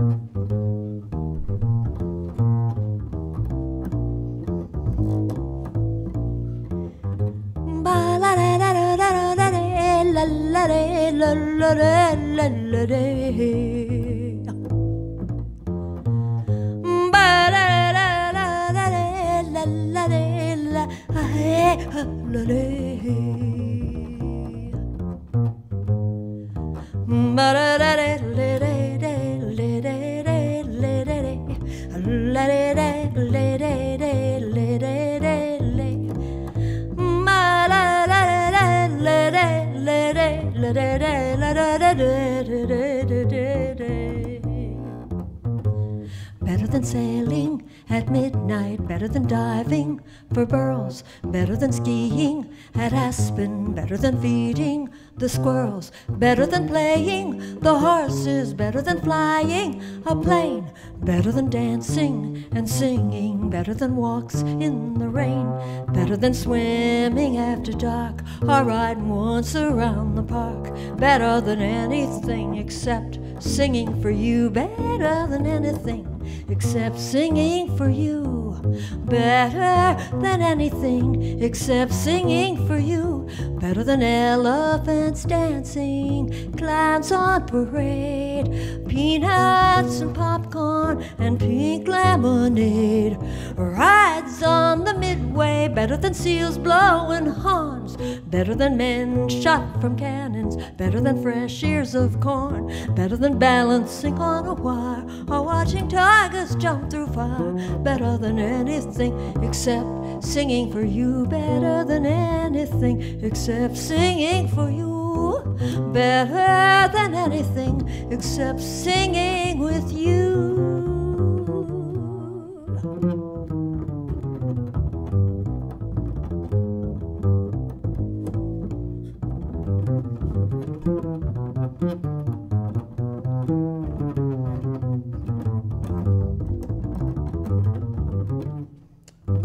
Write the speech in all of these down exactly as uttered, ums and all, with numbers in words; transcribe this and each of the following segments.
La re la la re la la re ba la la la la re la la re la ha ha la re ba la la re le re re le re re le re re la re re le re re le re re le ma la la la le re le re la da da la da da da da da da. Better than sailing at midnight, better than diving for burls, better than skiing at Aspen, better than feeding the squirrels, better than playing the horses, better than flying a plane, better than dancing and singing, better than walks in the rain, better than swimming after dark or riding once around the park, better than anything except singing for you, better than anything except singing for you, better than anything except singing for you, better than elephants dancing, clowns on parade, peanuts and popcorn and pink lemonade, rides on the midway, better than seals blowing horns, better than men shot from cannons, better than fresh ears of corn, better than balancing on a wire or watching tigers jump through fire, better than anything except singing for you, better than anything except singing for you, better than anything except singing with you.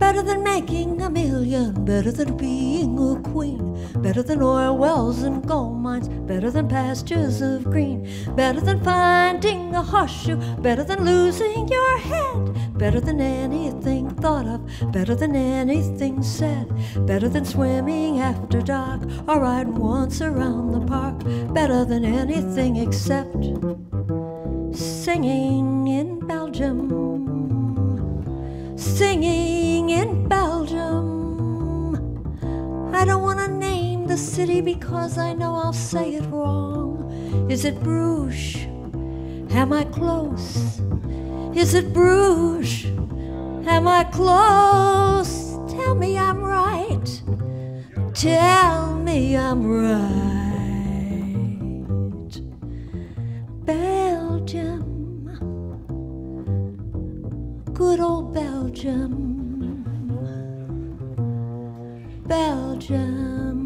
Better than making a million, better than being a queen, better than oil wells and gold mines, better than pastures of green, better than finding a horseshoe, better than losing your head, better than anything thought of, better than anything said, better than swimming after dark or riding once around the park, better than anything except singing in Belgium. Singing in Belgium. I don't want to name the city because I know I'll say it wrong. Is it Bruges? Am I close? Is it Bruges? Am I close? Tell me I'm right. Tell me I'm right. Belgium. Good old Belgium, Belgium,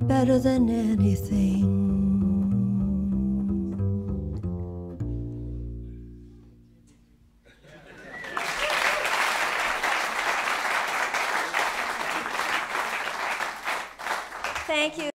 better than anything. Thank you.